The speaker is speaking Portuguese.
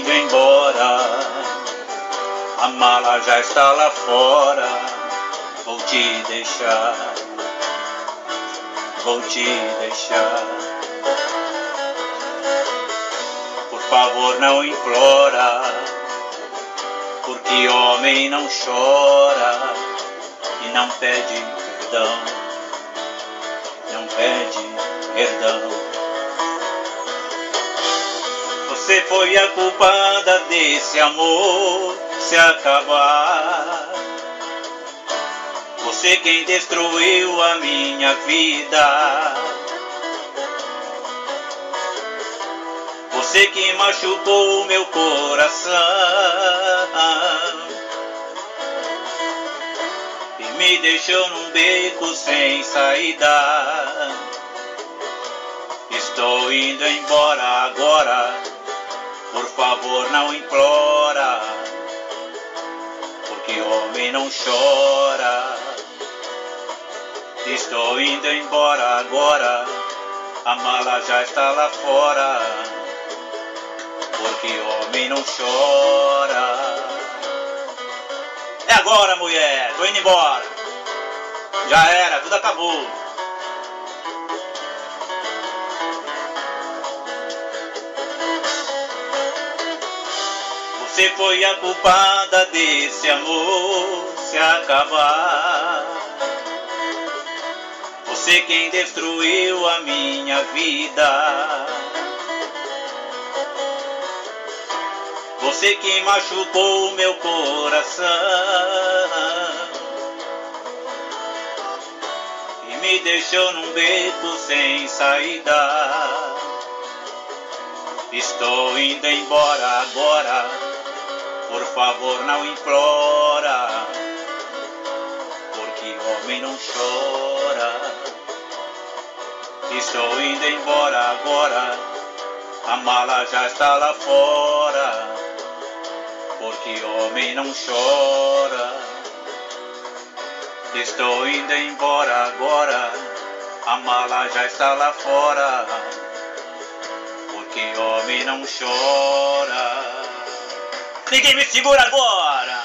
indo embora, a mala já está lá fora. Vou te deixar, vou te deixar. Por favor, não implora, porque homem não chora e não pede perdão, não pede perdão. Você foi a culpada desse amor se acabar. Você quem destruiu a minha vida. Você que machucou o meu coração e me deixou num beco sem saída. Estou indo embora agora. Por favor, não implora, porque homem não chora. Estou indo embora agora, a mala já está lá fora, porque homem não chora. É agora, mulher, tô indo embora. Já era, tudo acabou. Você foi a culpada desse amor se acabar. Você quem destruiu a minha vida. Você que machucou o meu coração e me deixou num beco sem saída. Estou indo embora agora. Por favor, não implora, porque homem não chora. Estou indo embora agora, a mala já está lá fora, porque homem não chora. Estou indo embora agora, a mala já está lá fora, porque homem não chora. Ninguém me segura agora!